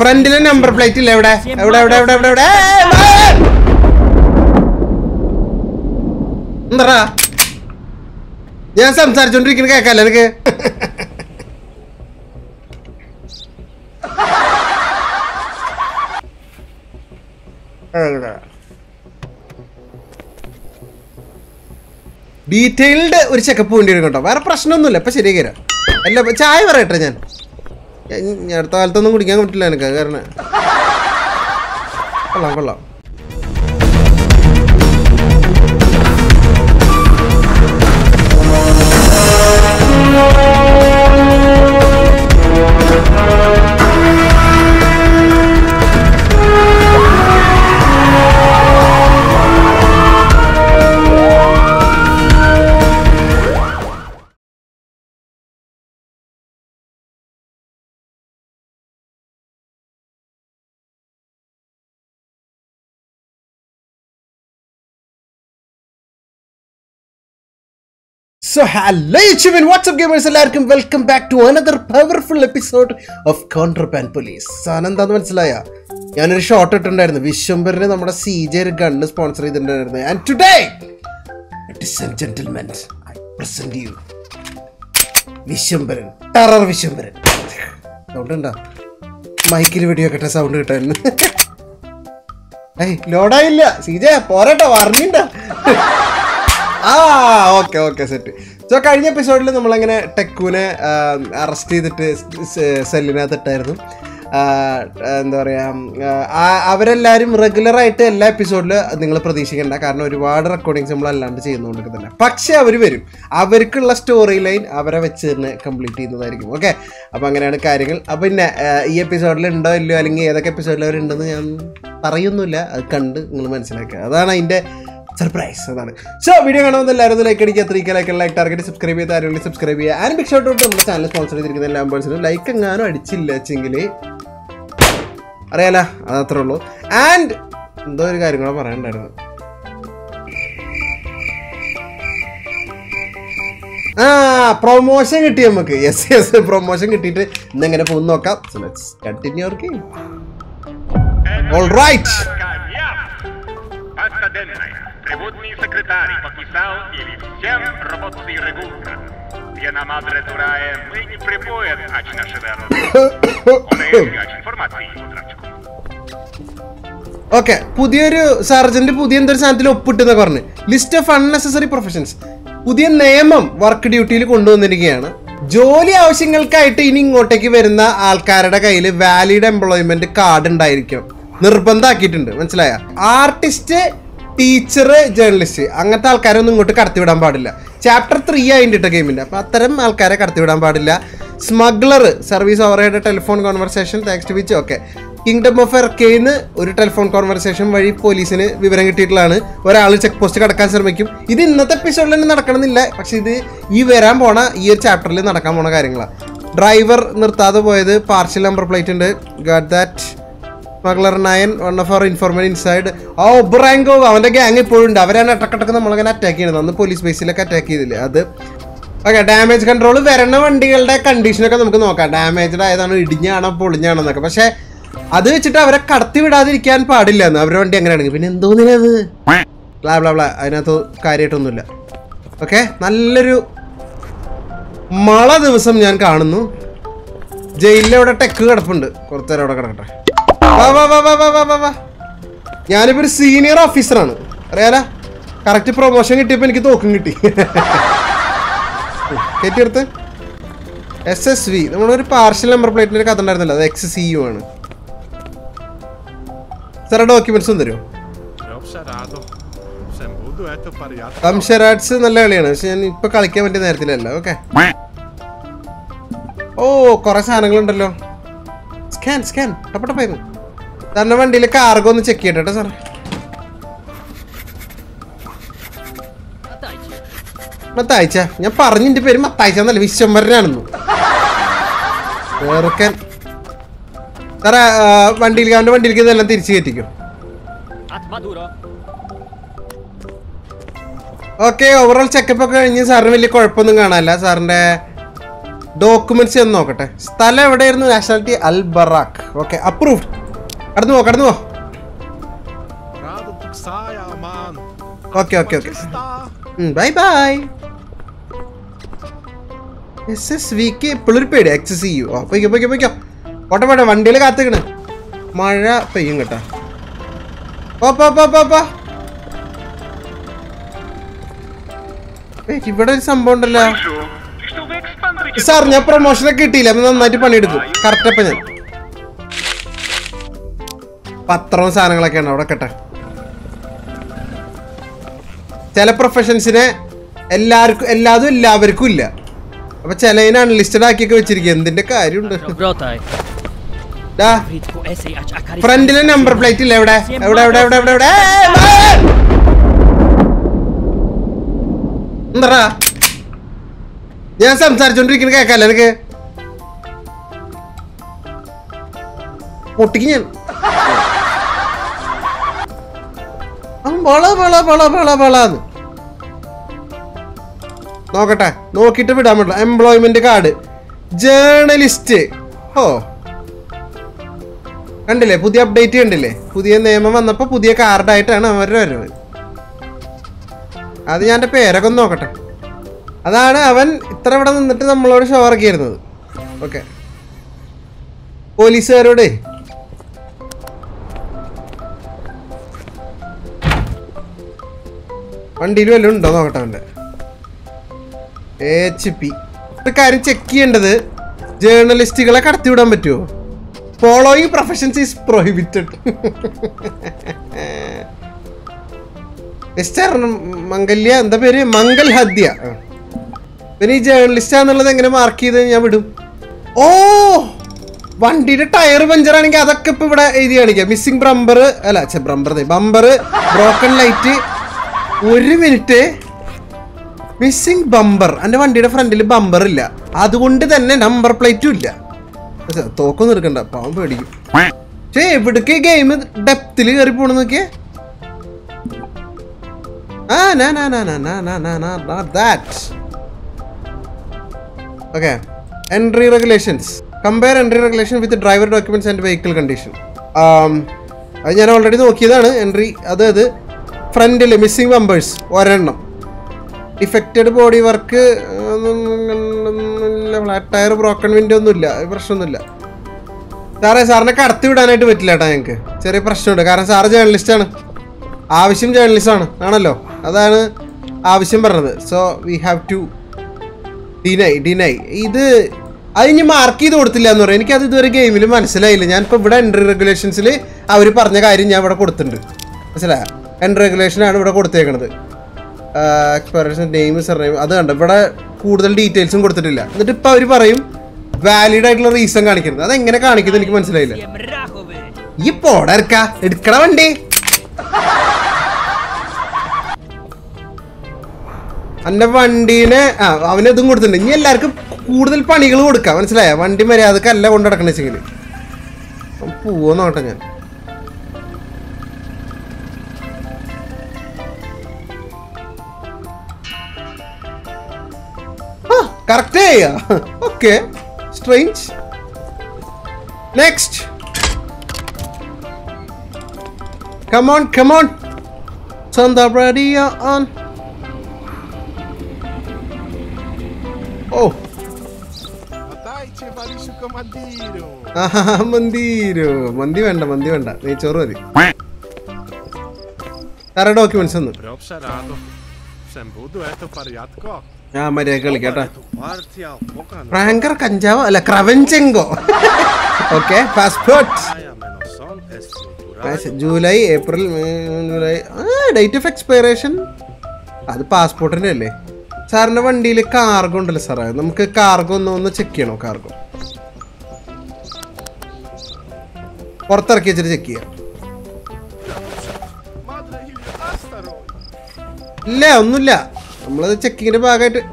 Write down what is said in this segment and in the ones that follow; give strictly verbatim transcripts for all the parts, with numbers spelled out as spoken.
ഫ്രണ്ടിലെ നമ്പർ പ്ലേറ്റിൽ എവിടെ എവിടെ എവിടെ എവിടെ എവിടെ എന്താ ഞാൻ സംസാരിച്ചോണ്ടിരിക്കുന്ന കേക്കല്ല നിനക്ക് ഡീറ്റെയിൽഡ് ഒരു ചെക്കപ്പ് വേണ്ടി വരും കേട്ടോ. വേറെ പ്രശ്നമൊന്നുമില്ല. ഇപ്പം ശരിയാക്കി തരാം. അല്ല ചായ പറയട്ടെ. ഞാൻ അടുത്ത കാലത്തൊന്നും കുടിക്കാൻ പറ്റില്ല എനിക്ക്. കാരണം കൊള്ളാം കൊള്ളാം. So hello YouTube and what's up gamers, എല്ലാവർക്കും welcome back to another powerful episode of contraband police. സാധനം എന്താന്ന് മനസ്സിലായോ? ഞാനൊരു ഷോട്ട് ഇട്ടിട്ടുണ്ടായിരുന്നു. വിശ്വംബരന് നമ്മുടെ സി ജെ ഒരു ഗണ്ണ് സ്പോൺസർ ചെയ്തിട്ടുണ്ടായിരുന്നു. And today ladies and gentlemen I present you Vishwambharan, terror Vishwambharan. Sound ഉണ്ടോ? മൈക്കിൽ വെടിയൊക്കെ സൗണ്ട് കിട്ടായിരുന്നു. ഏയ് ലോഡായില്ല സി ജെ, പോരാട്ടോ വാർണിണ്ടാ. ആ ഓക്കെ ഓക്കെ സെറ്റ്. സോ കഴിഞ്ഞ എപ്പിസോഡിൽ നമ്മളങ്ങനെ ടെക്കൂനെ അറസ്റ്റ് ചെയ്തിട്ട് സെല്ലിനകത്തിട്ടായിരുന്നു. എന്താ പറയുക, അവരെല്ലാവരും റെഗുലറായിട്ട് എല്ലാ എപ്പിസോഡിലും നിങ്ങൾ പ്രതീക്ഷിക്കേണ്ട, കാരണം ഒരുപാട് റെക്കോർഡിങ്സ് നമ്മളല്ലാണ്ട് ചെയ്യുന്നതുകൊണ്ടൊക്കെ തന്നെ. പക്ഷേ അവർ വരും, അവർക്കുള്ള സ്റ്റോറി ലൈൻ അവരെ വെച്ച് തന്നെ കംപ്ലീറ്റ് ചെയ്യുന്നതായിരിക്കും. ഓക്കെ, അപ്പോൾ അങ്ങനെയാണ് കാര്യങ്ങൾ. അപ്പോൾ പിന്നെ ഈ എപ്പിസോഡിലുണ്ടോ ഇല്ലയോ, അല്ലെങ്കിൽ ഏതൊക്കെ എപ്പിസോഡിൽ അവരുണ്ടെന്ന് ഞാൻ പറയുന്നില്ല. അത് കണ്ട് നിങ്ങൾ മനസ്സിലാക്കുക, അതാണ് അതിൻ്റെ സർപ്രൈസ്. അതാണ്. സോ വീഡിയോ കാണുമ്പോൾ എല്ലാവരും ലൈക്ക് അടിക്കുക. ത്രീക്ക് ലൈക്ക് ലൈക്ക് ടാർഗറ്റ് സബ്സ്ക്രൈബ് ചെയ്ത് ആരെങ്കിലും സബ്സ്ക്രൈബ് ചെയ്യുക. ആൻഡ് ബിഗ് ഷോട്ട് ഔട്ട് നമ്മുടെ ചാനൽ സ്പോൺസർ ചെയ്തിരിക്കുന്ന എല്ലാ മെമ്പേഴ്സിനും. ലൈക്ക് എങ്ങാനും അടിച്ചില്ല വെച്ചെങ്കിൽ അറിയാലോ, അതത്രേ ഉള്ളൂ. ആൻഡ് എന്തോ ഒരു കാര്യം കൂടെ പറയണ്ടായിരുന്നു. ആ പ്രൊമോഷൻ കിട്ടി നമുക്ക്. യെസ് യെസ്, പ്രൊമോഷൻ കിട്ടിയിട്ട് ഇന്നെങ്ങനെ പോകുന്നു നോക്കാം. So let's continue our game. Alright. Przewodni sekretari popisał ili всем работы регулка. Пьяна мадре дурае, мы не припоят, ач наши дороги. Он ищет информации по трафику. Okay, പുതിയൊരു സർജന്റ് പുതിയ എന്തൊരു സാധനത്തിൽ ഒപ്പിട്ടെന്ന് പറഞ്ഞു. List of unnecessary professions. പുതിയ നിയമം വർക്ക് ഡ്യൂട്ടിയിൽ കൊണ്ടുവന്നിരിക്കുകയാണ്. ജോലി ആവശ്യങ്ങൾക്കായിട്ട് ഇനി ഇങ്ങോട്ടേക്ക് വരുന്ന ആൾക്കാരുടെ കയ്യിൽ വാലിഡ് എംപ്ലോയ്മെന്റ് കാർഡ് ഉണ്ടായിരിക്കണം, നിർബന്ധമാക്കിയിട്ടുണ്ട്. മനസ്സിലായ? ആർട്ടിസ്റ്റ്, ടീച്ചർ, ജേർണലിസ്റ്റ് അങ്ങനത്തെ ആൾക്കാരൊന്നും ഇങ്ങോട്ട് കടത്തിവിടാൻ പാടില്ല. ചാപ്റ്റർ ത്രീ ആയിട്ട് ഗെയിമിൻ്റെ. അപ്പോൾ അത്തരം ആൾക്കാരെ കടത്തിവിടാൻ പാടില്ല. Smuggler, service overhead telephone conversation thanks to which. Okay, kingdom of എർക്കേന്ന് ഒരു ടെലിഫോൺ കോൺവെർസേഷൻ വഴി പോലീസിന് വിവരം കിട്ടിയിട്ടുള്ളതാണ്. ഒരാൾ ചെക്ക് പോസ്റ്റ് കടക്കാൻ ശ്രമിക്കും. ഇത് ഇന്നത്തെ എപ്പിസോഡിൽ തന്നെ നടക്കണമെന്നില്ല, പക്ഷേ ഇത് ഈ വരാൻ പോണ ഈ ഒരു ചാപ്റ്ററിൽ നടക്കാൻ പോണ കാര്യങ്ങളാണ്. ഡ്രൈവർ നിർത്താതെ പോയത്, പാർഷ്യൽ നമ്പർ പ്ലേറ്റ് ഉണ്ട്. Got that. Smuggler nine, one of our informant inside. ആ ഒബ്രാങ്കോ അവൻ്റെ ഗ്യാങ് ഇപ്പോഴും ഉണ്ട്. അവരാണ് അട്ടക്കട്ടക്ക് നമ്മളങ്ങനെ അറ്റാക്ക് ചെയ്യണത്. അന്ന് പോലീസ് ബേസിലൊക്കെ അറ്റാക്ക് ചെയ്തില്ലേ അത്. Okay, damage control. വരണ വണ്ടികളുടെ കണ്ടീഷനൊക്കെ നമുക്ക് നോക്കാം. ഡാമേജ്ഡ് ആയതാണോ, ഇടിഞ്ഞാണോ, പൊളിഞ്ഞാണോ എന്നൊക്കെ. പക്ഷേ അത് വെച്ചിട്ട് അവരെ കടത്തി വിടാതിരിക്കാൻ പാടില്ല എന്ന്. അവരുടെ വണ്ടി അങ്ങനെയാണെങ്കിൽ പിന്നെ എന്തോന്നില്ല അത്. ബ്ലാ ബ്ലാ ബ്ലാ, അതിനകത്ത് കാര്യമായിട്ടൊന്നുമില്ല. ഓക്കെ, നല്ലൊരു മഴ ദിവസം ഞാൻ കാണുന്നു. ജയിലിലവിടെ ടെക്ക് കിടപ്പുണ്ട്. കുറച്ച് നേരം അവിടെ കിടക്കട്ടെ. ഞാനിപ്പോൾ ഒരു സീനിയർ ഓഫീസറാണ്, അറിയാലോ. കറക്റ്റ് പ്രൊമോഷൻ കിട്ടിയപ്പോൾ എനിക്ക് തോക്കും കിട്ടി. കയറ്റിയെടുത്ത് എസ് എസ് വി. നമ്മളൊരു പാർഷ്യൽ നമ്പർ പ്ലേറ്റിൻ്റെ കഥ ഉണ്ടായിരുന്നല്ലോ, അത് എക്സ് സി യു ആണ്. സാറേ ഡോക്യുമെന്റ്സ് ഒന്നും തരുമോ? സംഷരാഡ്സ് നല്ല കളിയാണ്, പക്ഷെ ഞാൻ ഇപ്പം കളിക്കാൻ പറ്റിയ നേരത്തിലല്ല. ഓക്കെ, ഓ കുറേ സാധനങ്ങളുണ്ടല്ലോ. സ്കാൻ സ്കാൻ ടപ്പട്ടപ്പായിരുന്നു. സാറിൻ്റെ വണ്ടിയിൽ കാർഗോ ഒന്ന് ചെക്ക് ചെയ്യട്ടെ സാറേ. മത്താഴ്ച ഞാൻ പറഞ്ഞിൻ്റെ പേര് മത്താഴ്ച എന്നല്ല, വിശ്വംബരനാണെന്നു വേർക്കാൻ. സാറേ വണ്ടിയിൽ, അവൻ്റെ വണ്ടിയിലേക്ക് ഇതെല്ലാം തിരിച്ചു കയറ്റിക്കും. ഓക്കെ, ഓവറോൾ ചെക്കപ്പ് ഒക്കെ കഴിഞ്ഞ് സാറിന് വലിയ കുഴപ്പമൊന്നും കാണാനില്ല. സാറിൻ്റെ Documents in Nokata. Stala Vader nationality Al Barak. Okay, approved. Adno, Adno. Okay, okay, okay. Mm, bye bye. S S V K Puliped X C U. Oh, pick up, pick up, pick up. What about a one day? Mara Payingata. Papa, papa. Wait, you better some bundle. Sir, no promotion. Kitty, I'm not going to do it. Cartapan Patrons are like an oracata. Teleprofessions in a Ladu Lavercula. A Chalena and listed I kick which again the Deca. Friendly number plate. I would have done. Yes, I'm sorry, John. Drinking a calendar. What again? I'm bala bala bala bala bala. No, Kata, no kit of a employment card. Journalist. Oh, and delay, put the update and delay. Put the name of the put the card. I turn over. Are the under pair? I can no Kata. That's why we have okay. Police are ready. H P. Check the journalistic. Following professions is prohibited. Mister Mangalia and the very Mangal Hadya. When you journalist channel, then you mark it. Oh, one did a tire when you're running out of cup of idea. Missing bumper, a latch a bumper, the bumper, broken lighty. Wait a minute. Missing bumper, and one did a friendly bumper. That's one did a number plate. That's a token or a pound. Say, but a game with depth till you report on the game. Ah, no, no, no, no, no, no, no, no, not that. Okay, entry regulations. Compare entry regulation with the driver documents and vehicle condition. Um, I already know okay that entry other friendly missing members or affected body work flat tire broken window no illa prashna illa sare sarne kadthu vidanayitte vettilla ta yanke cheriya prashna undu karan sar journalist aanu avashyam journalist aanu aanallo adana avashyam parnathu so we have to deny, deny. This I didn't mark it. Or till I know, I didn't get that game. I didn't manage. I didn't. I didn't. I regulations. I didn't. I didn't. I didn't. I didn't. I didn't. Regulation. I didn't. I didn't. Expiration name, surname. That under. But I details. I didn't. The tip. I didn't. Valid. I didn't. Reason. I didn't. That I can't get. I didn't. I didn't. You poured. Arka. It's Cravandi. And the one day, I will do good. You like a poodle panic load. Come and slay one day. I have a lavender connection. Poor not again. Ah, correct. Okay, strange. Next, come on, come on. Turn the radio on. Oh, ah, Mandiro, Mandi Vanda, Mandi Vanda, nature already. There are documents on the drop. Sarado, Sambudu at the Pariatko. Ah, my dear, get a Ranker Kanjava, La Cravenchengo. Okay, passport July, April, July. Ah, date of expiration. Ah, the passport in L A. Sir, no one deal a cargo and lesser. I'm a cargo, no, no check in cargo. Porter Kajaki Leon Nulla. I'm not checking a bag.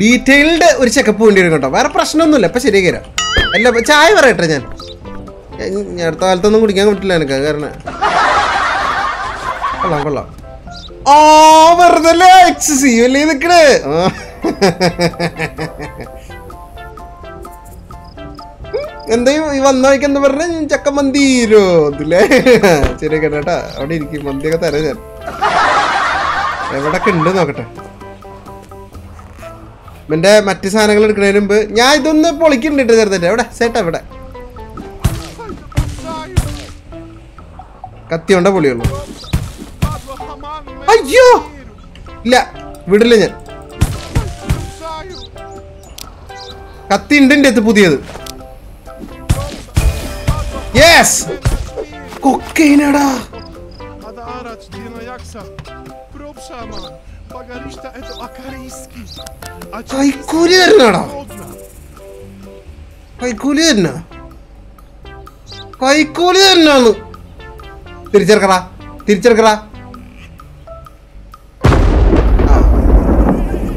Detailed ഒരു checkup വേണ്ടി വരും കേട്ടോ, വേറെ പ്രശ്നമൊന്നുമില്ല. ഇപ്പം ശരിയാക്കിരാം. അല്ല ചായ പറയട്ടെ, ഞാൻ ഞാൻ അടുത്ത കാലത്തൊന്നും കുടിക്കാൻ പറ്റില്ല എനിക്ക്, കാരണം കൊള്ളാം കൊള്ളാം. ഓ വെറുതല്ലേ എക്സസീവ് അല്ലേ നിൽക്കണേ. എന്തെയും ഈ വന്ന വഴിക്ക് എന്താ പറഞ്ഞ ചക്ക മന്തി ഇതില്ലേ ശരിയാക്കട്ടെ കേട്ടാ, അവിടെ ഇരിക്കും മന്തിയൊക്കെ തരാം ഞാൻ. എവിടൊക്കെ ഉണ്ട് നോക്കട്ടെ. എൻ്റെ മറ്റ് സാധനങ്ങൾ എടുക്കുന്നതിന് മുമ്പ് ഞാൻ ഇതൊന്ന് പൊളിക്കുന്നുണ്ട് ചേർത്തിട്ട്. എവിടെ സേട്ടാ? ഇവിടെ കത്തി കൊണ്ട പൊളിയുള്ളൂ. അയ്യോ ഇല്ല വിടില്ല ഞാൻ. കത്തി ഉണ്ട് എൻ്റെ അടുത്ത് പുതിയത്. യെസ് കൊക്കൈനടാ. കൈക്കൂലി തരുന്നാടാ, കൈക്കൂലി തരുന്ന കൈക്കൂലി തരുന്നാണ്. തിരിച്ചെടുക്കടാ തിരിച്ചെടുക്കടാ.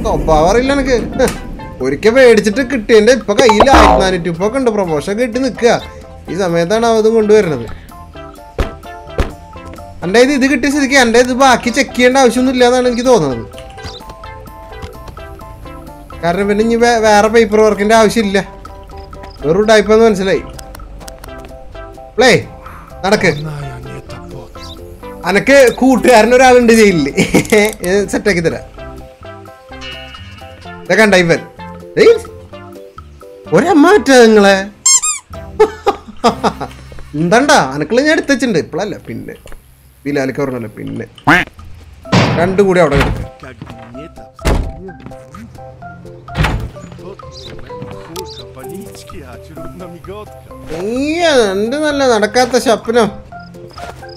സ്വഭാവറിയില്ല എനിക്ക്. ഒരിക്കൽ മേടിച്ചിട്ട് കിട്ടിയതിൻ്റെ ഇപ്പം കയ്യിൽ ആയിരത്തി നാനൂറ്റി ഉപ്പൊക്കെ ഉണ്ട്, പ്രൊമോഷൻ കിട്ടി നിൽക്കുക. ഈ സമയത്താണ് അത് കൊണ്ടുവരുന്നത്. എൻ്റെ ഇത് ഇത് കിട്ടിയ സ്ഥിതിക്ക് എൻ്റെ ഇത് ബാക്കി ചെക്ക് ചെയ്യേണ്ട ആവശ്യമൊന്നും ഇല്ലാന്നാണ് എനിക്ക് തോന്നുന്നത്. കാരണം പിന്നെ ഇനി വേറെ പേപ്പർ വർക്കിൻ്റെ ആവശ്യമില്ല. വെറും ടൈപ്പാന്ന് മനസ്സിലായി. പ്ലേ നടക്ക്. അനക്ക് കൂട്ടുകാരനൊരാളുണ്ട് ജയിലിൽ, സെറ്റാക്കി തരാം. ഇതൊക്കെ ഉണ്ടായിപ്പൻ ഒരമ്മ പറ്റാ നിങ്ങളെ എന്താണ്ടാ അനക്കള് ഞാൻ എടുത്ത് വെച്ചിട്ടുണ്ട്. ഇപ്പോഴല്ല പിന്നെ വിലാലിക്ക് പറഞ്ഞല്ലോ, പിന്നെ രണ്ടും കൂടി അവിടെ കിടക്കും. രണ്ട് നല്ല നടക്കാത്ത ശപ്പനോ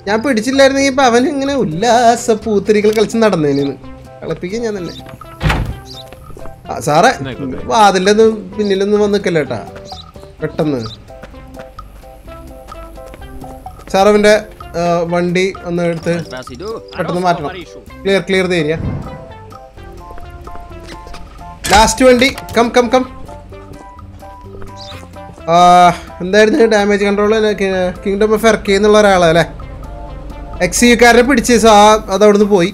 ഞാൻ പിടിച്ചില്ലായിരുന്നെങ്കിൽ ഇപ്പൊ അവൻ ഇങ്ങനെ ഉല്ലാസ പൂത്തിരികൾ കളിച്ച് നടന്നേനു. കളിപ്പിക്കാൻ ഞാൻ തന്നെ. ആ സാറേ വാതിൻ്റെ ഒന്നും പിന്നിലൊന്നും വന്ന് നിൽക്കല്ലേട്ടാ പെട്ടെന്ന്. സാറവൻ്റെ വണ്ടി ഒന്ന് എടുത്ത് പെട്ടെന്ന് മാറ്റണം. Clear clear the area. Last വണ്ടി. Come come come. എന്തായിരുന്നു ഡാമേജ് കൺട്രോൾ? കിങ്ഡം ഓഫ് എർക്കി എന്നുള്ള ഒരാളാണ് അല്ലേ? എക്സ് യുക്കാരനെ പിടിച്ച് സാ അതവിടുന്ന് പോയി.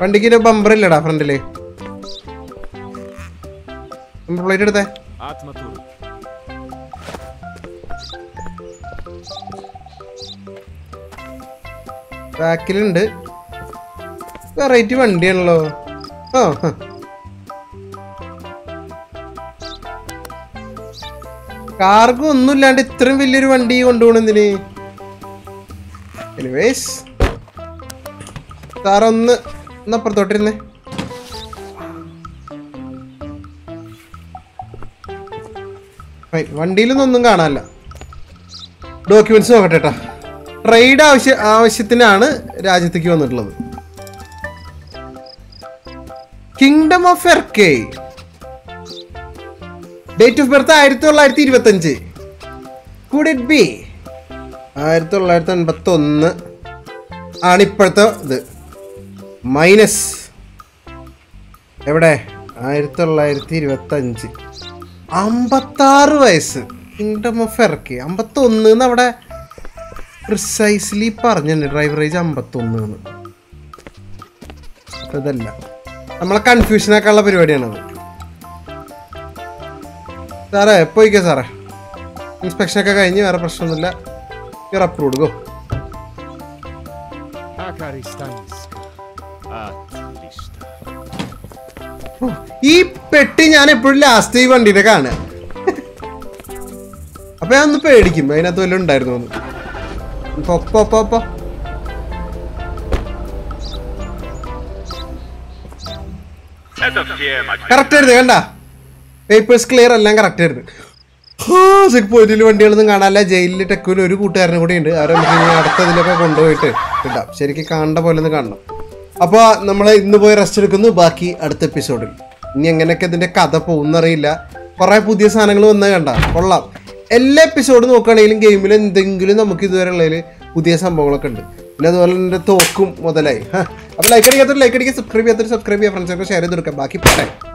വണ്ടിക്ക് ബമ്പർ ഇല്ലടാ ഫ്രണ്ടില്. പ്ലേറ്റ് എടുത്തേ. ബാക്കിലുണ്ട്. വെറൈറ്റി വണ്ടിയാണല്ലോ. ആ കാർഗോ ഒന്നും ഇല്ലാണ്ട് ഇത്രയും വലിയൊരു വണ്ടി കൊണ്ടുപോകണെന്തിന്? എനിവേസ് സാറൊന്ന് ഒന്നപ്പുറത്തോട്ടിരുന്നേ. വണ്ടിയിലൊന്നും ഒന്നും കാണാനല്ല. ഡോക്യുമെന്റ്സ് നോക്കട്ടെ കേട്ടോ. ട്രേഡ് ആവശ്യ ആവശ്യത്തിനാണ് രാജ്യത്തേക്ക് വന്നിട്ടുള്ളത്. Kingdom of എർക്കെ. Date of birth ആയിരത്തി തൊള്ളായിരത്തി ഇരുപത്തഞ്ച്. Could it be? ആയിരത്തി തൊള്ളായിരത്തി എൺപത്തി ഒന്ന് ആണ് ഇപ്പോഴത്തെ ഇത്. മൈനസ് എവിടെ? ആയിരത്തി തൊള്ളായിരത്തി ഇരുപത്തഞ്ച്. അമ്പത്താറ് വയസ്സ്. കിങ്ഡം ഓഫ് എർക്കെ അമ്പത്തൊന്ന് എന്ന് അവിടെ പ്രിസൈസ്ലി പറഞ്ഞു. ഡ്രൈവർ ഏജ് അമ്പത്തൊന്ന്. അതല്ല നമ്മളെ കൺഫ്യൂഷനാക്കാനുള്ള പരിപാടിയാണത്. സാറേ പോയിക്കോ സാറേ. ഇൻസ്പെക്ഷനൊക്കെ കഴിഞ്ഞ് വേറെ പ്രശ്നമൊന്നുമില്ല. You are approved. ഗോ. ഈ പെട്ടി ഞാൻ എപ്പോഴും ലാസ്റ്റ് ഈ വണ്ടിയുടെ കാണുക. അപ്പൊ ഞാൻ ഒന്ന് പേടിക്കും അതിനകത്ത് വല്ലതും ഉണ്ടായിരുന്നു ഒന്ന്. കറക്റ്റ് ആയിരുന്നു കണ്ട. പേപ്പേഴ്സ് ക്ലിയർ എല്ലാം കറക്റ്റ് ആയിരുന്നു. ചെക്ക് പോയിട്ടിൽ വണ്ടികളൊന്നും കാണാനില്ല. ജയിലിൽ ടെക്കൂല് ഒരു കൂട്ടുകാരനും കൂടി ഉണ്ട്. അവരെ നമുക്ക് അടുത്തതിലൊക്കെ കൊണ്ടുപോയിട്ട് കിട്ടാം. ശരിക്കും കാണേണ്ട പോലെ ഒന്ന് കാണണം. അപ്പോൾ നമ്മൾ ഇന്ന് പോയി റെസ്റ്റ് എടുക്കുന്നു. ബാക്കി അടുത്ത എപ്പിസോഡിൽ. ഇനി എങ്ങനെയൊക്കെ ഇതിൻ്റെ കഥ പോകുന്നറിയില്ല. കുറേ പുതിയ സാധനങ്ങൾ വന്നത് കണ്ട കൊള്ളാം. എല്ലാ എപ്പിസോഡും നോക്കുകയാണെങ്കിലും ഗെയിമിൽ എന്തെങ്കിലും നമുക്ക് ഇതുവരെയുള്ളതിൽ പുതിയ സംഭവങ്ങളൊക്കെ ഉണ്ട്. പിന്നെ അതുപോലെ എൻ്റെ തോക്കും മുതലായി. अब लाइक करिए तो लाइक करिए सब्सक्राइब या तो सब्सक्राइब या फ्रेंड्स को शेयर जरूर कर बाकी पता है।